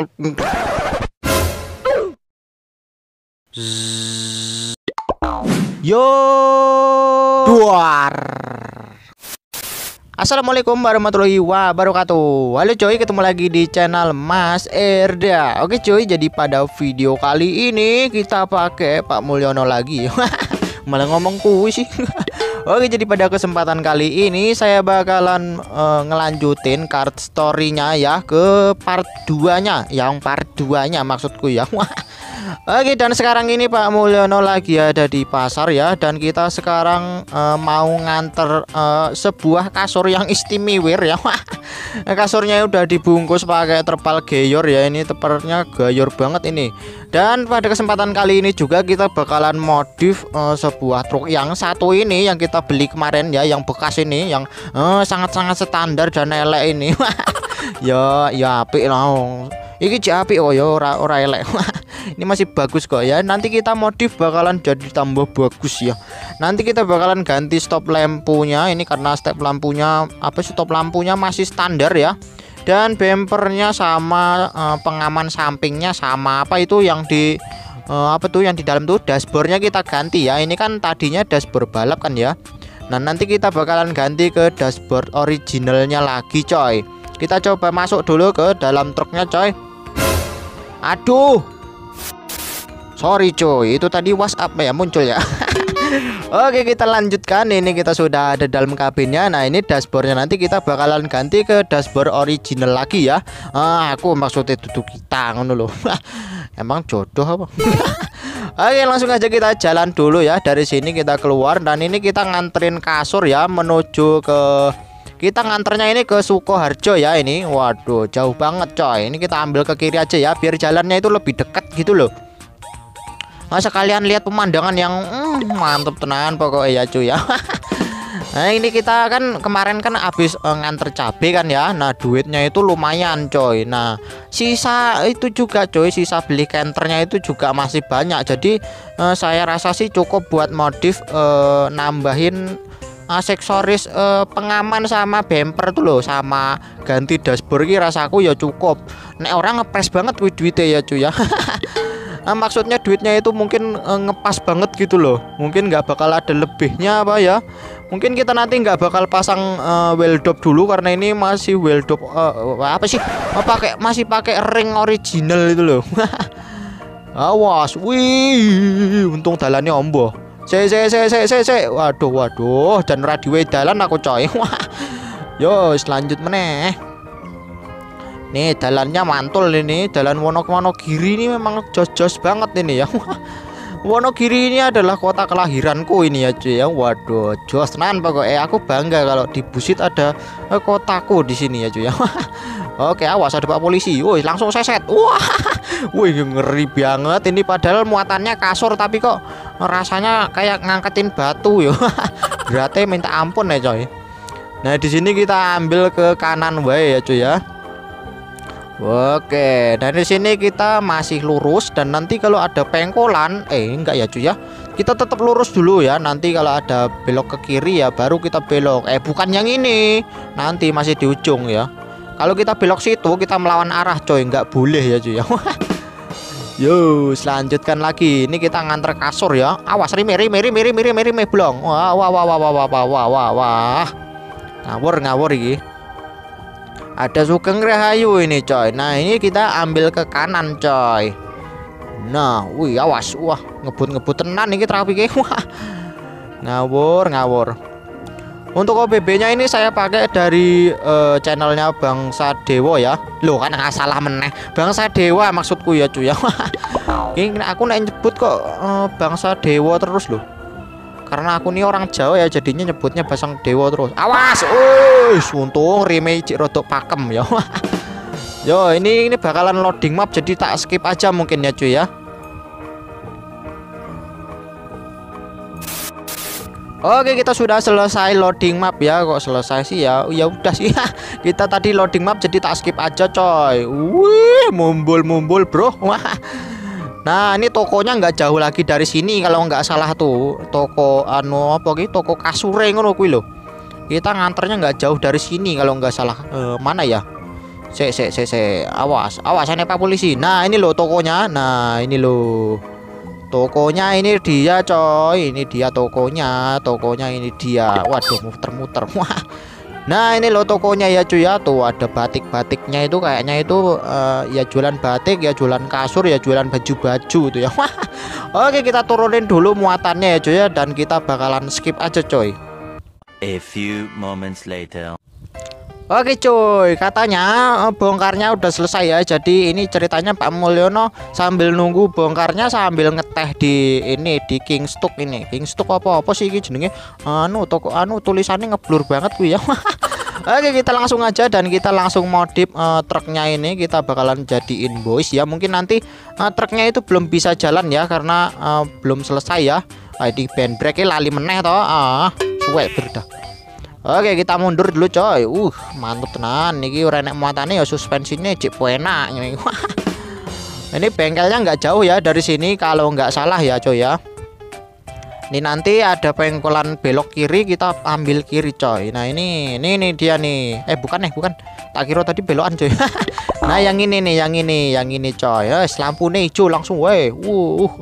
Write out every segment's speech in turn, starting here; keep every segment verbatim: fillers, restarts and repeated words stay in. Yo, duar. Assalamualaikum warahmatullahi wabarakatuh. Halo coy, ketemu lagi di channel Mas Erda. Oke coy, jadi pada video kali ini kita pakai Pak Mulyono lagi. Malah ngomong kuy sih. Oke, jadi pada kesempatan kali ini saya bakalan uh, ngelanjutin CarStory-nya ya ke part dua-nya. Yang part dua-nya maksudku ya. Oke, dan sekarang ini Pak Mulyono lagi ada di pasar ya, dan kita sekarang uh, mau nganter uh, sebuah kasur yang istimewa ya. Kasurnya udah dibungkus pakai terpal gayor ya, ini tepatnya gayor banget ini. Dan pada kesempatan kali ini juga kita bakalan modif uh, sebuah truk yang satu ini yang kita beli kemarin ya, yang bekas ini yang sangat-sangat uh, standar dan elek ini. Ya, ya apik loh. Iki apik kok ya, ora ora elek. Ini masih bagus kok ya. Nanti kita modif bakalan jadi tambah bagus ya. Nanti kita bakalan ganti stop lampunya ini karena stop lampunya apa stop lampunya masih standar ya. Dan bempernya sama uh, pengaman sampingnya sama apa itu yang di uh, apa tuh yang di dalam tuh dashboardnya kita ganti ya. Ini kan tadinya dashboard balap kan ya. Nah, nanti kita bakalan ganti ke dashboard originalnya lagi coy. Kita coba masuk dulu ke dalam truknya coy. Aduh. Sorry cuy, itu tadi WhatsApp ya muncul ya. Oke, kita lanjutkan. Ini kita sudah ada dalam kabinnya. Nah, ini dashboardnya nanti kita bakalan ganti ke dashboard original lagi ya. Ah, aku maksudnya duduk kita ngono loh. Emang jodoh apa? Oke, langsung aja kita jalan dulu ya. Dari sini kita keluar dan ini kita nganterin kasur ya menuju ke kita nganternya ini ke Sukoharjo ya ini. Waduh, jauh banget coy. Ini kita ambil ke kiri aja ya biar jalannya itu lebih dekat gitu loh. Masa kalian lihat pemandangan yang hmm, mantep tenan pokoknya ya cuy ya. Nah, ini kita kan kemarin kan habis eh, nganter cabe kan ya. Nah, duitnya itu lumayan coy. Nah, sisa itu juga coy, sisa beli canternya itu juga masih banyak. Jadi eh, saya rasa sih cukup buat modif eh, nambahin aksesoris eh, pengaman sama bumper tuh loh, sama ganti dashboard ki rasaku ya cukup. Nek orang ngepres banget duit-duitnya ya cuy ya. Nah, maksudnya duitnya itu mungkin e, ngepas banget gitu loh. Mungkin nggak bakal ada lebihnya apa ya. Mungkin kita nanti nggak bakal pasang e, weldop dulu karena ini masih weldop e, apa sih? Oh, pakai masih pakai ring original itu loh. Awas, wih, untung dalannya ombo. Se se se se se se. Waduh waduh, dan radio dalan aku coy. Yo, lanjut meneh. Nih jalannya mantul ini, jalan Wonogiri ini memang jos-jos banget ini ya. Wonogiri ini adalah kota kelahiranku ini ya cuy ya. Waduh, jos nan pokoknya aku bangga kalau di Busit ada eh, kotaku di sini ya cuy ya. Oke, awas ada Pak polisi. Woi, langsung seset. Wah. Woi, ngeri banget ini padahal muatannya kasur tapi kok rasanya kayak ngangkatin batu ya. Berarti minta ampun ya coy. Nah, di sini kita ambil ke kanan wae ya cuy ya. Oke, dari sini kita masih lurus dan nanti kalau ada pengkolan, eh enggak ya cuy ya, kita tetap lurus dulu ya. Nanti kalau ada belok ke kiri ya baru kita belok. Eh bukan yang ini, nanti masih di ujung ya. Kalau kita belok situ kita melawan arah coy, enggak boleh ya cuy ya. Yo, selanjutkan lagi. Ini kita nganter kasur ya. Awas rime rime rime rime rime rime blong. Wah wah wah wah wah wah wah wah wah. Ngawur ngawur iki. Ada Sugeng Rahayu ini coy. Nah, ini kita ambil ke kanan coy. Nah, wih awas. Wah, ngebut-ngebut tenan ini trafiknya. Wah. Ngawur, ngawur. Untuk O B B-nya ini saya pakai dari uh, channelnya Bangsa Dewa ya. Loh, kan nggak salah meneh. Bangsa Dewa maksudku ya cuy ya. Ini aku nek nyebut kok uh, Bangsa Dewa terus loh. Karena aku nih orang Jawa ya, jadinya nyebutnya Basang Dewa terus. Awas, uish, untung remake cik rodok pakem ya. Yo, ini ini bakalan loading map, jadi tak skip aja mungkin ya cuy ya. Oke, kita sudah selesai loading map ya. Kok selesai sih ya? Ya udah sih. Kita tadi loading map, jadi tak skip aja coy. Wih, mumbul-mumbul bro. Nah, ini tokonya nggak jauh lagi dari sini kalau nggak salah tuh. Toko anu apa ki? Toko kasure ngono kuwi lho. Kita nganternya nggak jauh dari sini kalau nggak salah. E, mana ya? Se se se se awas, awas ini Pak Polisi. Nah, ini loh tokonya. Nah, ini loh. Tokonya ini dia, coy. Ini dia tokonya, tokonya ini dia. Waduh, muter-muter. Wah. Nah, ini loh tokonya ya, cuy ya. Tuh ada batik-batiknya itu kayaknya itu uh, ya jualan batik, ya jualan kasur, ya jualan baju-baju tuh ya. Wah. Oke, kita turunin dulu muatannya ya, cuy ya, dan kita bakalan skip aja, coy. A few moments later. Oke cuy, katanya bongkarnya udah selesai ya. Jadi ini ceritanya Pak Mulyono sambil nunggu bongkarnya sambil ngeteh di ini di King's Tuk ini. King's Tuk apa-apa sih iki jenenge? Anu toko anu tulisannya ngeblur banget ku ya. Oke, kita langsung aja dan kita langsung modif uh, truknya ini. Kita bakalan jadi invoice ya. Mungkin nanti uh, truknya itu belum bisa jalan ya karena uh, belum selesai ya. I D band break-nya lali meneh toh. Ah, suwe berdah. Oke, kita mundur dulu coy. Uh, mantep tenan. Niki ora enak muatane ya suspensinya cek enak. Ini bengkelnya nggak jauh ya dari sini kalau nggak salah ya coy ya. Ini nanti ada pengkolan belok kiri, kita ambil kiri coy. Nah ini, ini, ini dia nih. Eh bukan eh bukan. Tak kira tadi belokan coy. Nah yang ini nih, yang ini, yang ini coy. Yes, lampune hijau langsung weh. Uh, uh.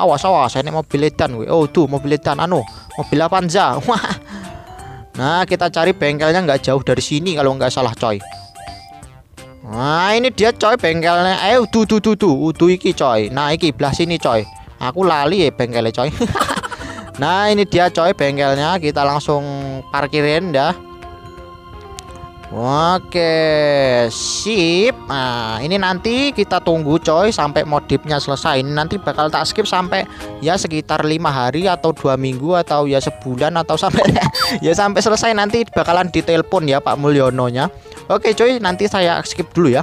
Awas awas, ini mobil edan. Oh tuh mobil edan anu, mobil Avanza. Wah. Nah, kita cari bengkelnya nggak jauh dari sini kalau nggak salah, coy. Nah, ini dia, coy, bengkelnya. Eh, tuh tuh tuh tuh, tuh iki, coy. Nah, iki belah sini, coy. Aku lali ya bengkelnya, coy. Nah, ini dia, coy, bengkelnya. Kita langsung parkirin dah. Oke, sip. Nah, ini nanti kita tunggu, coy, sampai modifnya selesai. Ini nanti bakal tak skip sampai ya sekitar lima hari atau dua minggu atau ya sebulan atau sampai ya sampai selesai. Nanti bakalan ditelepon ya Pak Mulyononya. Oke cuy, nanti saya skip dulu ya.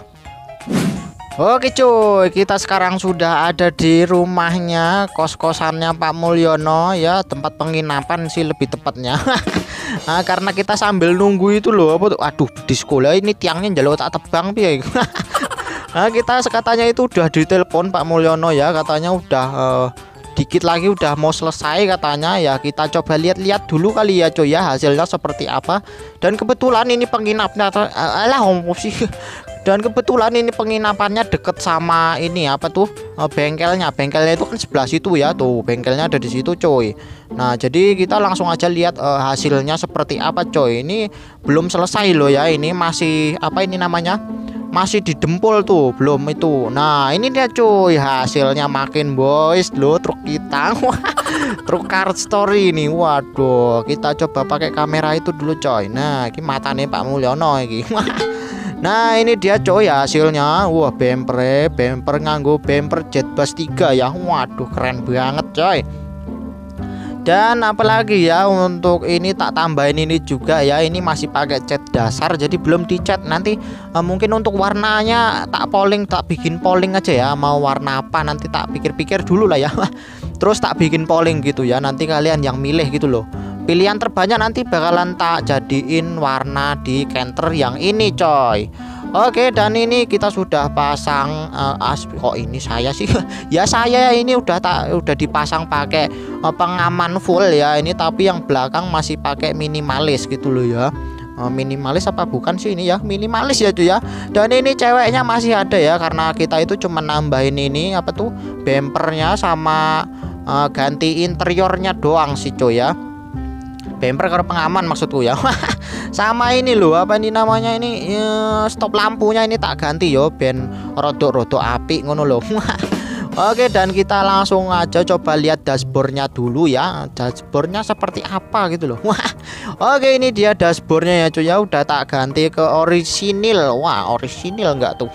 Oke cuy, kita sekarang sudah ada di rumahnya, kos-kosannya Pak Mulyono ya, tempat penginapan sih lebih tepatnya. Nah, karena kita sambil nunggu itu loh, apa tuh? Aduh, di sekolah ini tiangnya njaluk tak tebang piye. Nah, kita sekatanya itu udah ditelepon Pak Mulyono ya, katanya udah uh, dikit lagi udah mau selesai katanya ya. Kita coba lihat-lihat dulu kali ya coy ya, hasilnya seperti apa. Dan kebetulan ini penginapannya alah homo sih. Dan kebetulan ini penginapannya deket sama ini apa tuh bengkelnya. Bengkelnya itu kan sebelah situ ya, tuh bengkelnya ada di situ coy. Nah jadi kita langsung aja lihat uh, hasilnya seperti apa coy. Ini belum selesai loh ya, ini masih apa ini namanya, masih didempul tuh, belum itu. Nah ini dia cuy, hasilnya makin boys loh truk kita. Truk CarStory ini. Waduh, kita coba pakai kamera itu dulu coy. Nah ini matanya Pak Mulyono ini. Nah ini dia coy hasilnya. Wah, bemper bemper nganggo bemper Jetbus tiga ya. Waduh, keren banget coy. Dan apalagi ya, untuk ini tak tambahin ini juga ya, ini masih pakai cat dasar jadi belum dicat. Nanti eh, mungkin untuk warnanya tak polling, tak bikin polling aja ya, mau warna apa nanti tak pikir-pikir dulu lah ya. Terus tak bikin polling gitu ya, nanti kalian yang milih gitu loh. Pilihan terbanyak nanti bakalan tak jadiin warna di Canter yang ini coy. Oke, dan ini kita sudah pasang uh, as kok ini saya sih. Ya saya ini udah tak udah dipasang pakai uh, pengaman full ya ini, tapi yang belakang masih pakai minimalis gitu loh ya. Uh, minimalis apa bukan sih ini ya? Minimalis ya cuy ya. Dan ini ceweknya masih ada ya karena kita itu cuma nambahin ini apa tuh bempernya sama uh, ganti interiornya doang sih coy ya. Bemper kalau pengaman maksudku ya. Sama ini loh apa ini namanya ini e, stop lampunya ini tak ganti yo ben rodok-rodok apik ngono loh. Oke, dan kita langsung aja coba lihat dashboardnya dulu ya, dashboardnya seperti apa gitu loh. Oke, ini dia dashboardnya ya cuy ya, udah tak ganti ke orisinil. Wah, orisinil enggak tuh.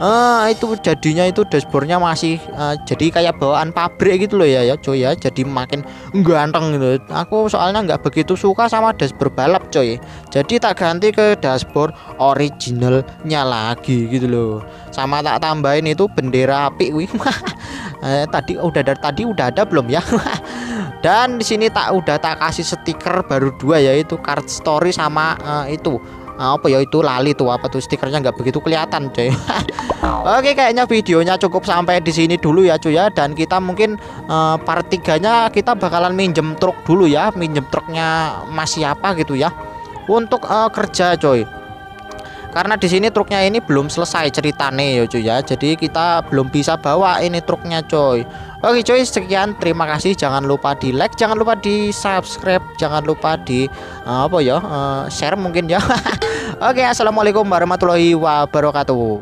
Uh, itu jadinya itu dashboardnya masih uh, jadi kayak bawaan pabrik gitu loh ya ya coy ya, jadi makin ganteng gitu. Aku soalnya nggak begitu suka sama dashboard balap coy, jadi tak ganti ke dashboard originalnya lagi gitu loh. Sama tak tambahin itu bendera api wih. Eh, tadi udah dari tadi udah ada belum ya? Dan di sini tak udah tak kasih stiker baru dua yaitu CarStory sama uh, itu apa ya itu lali tuh apa tuh stikernya nggak begitu kelihatan coy. Oke, kayaknya videonya cukup sampai di sini dulu ya cuy ya, dan kita mungkin uh, part tiganya kita bakalan minjem truk dulu ya, minjem truknya Mas siapa gitu ya untuk uh, kerja coy. Karena di sini truknya ini belum selesai ceritane ya cuy ya. Jadi kita belum bisa bawa ini truknya coy. Oke cuy, sekian, terima kasih. Jangan lupa di like, jangan lupa di subscribe, jangan lupa di uh, apa ya uh, share mungkin ya. Oke, assalamualaikum warahmatullahi wabarakatuh.